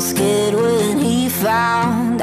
scared when he found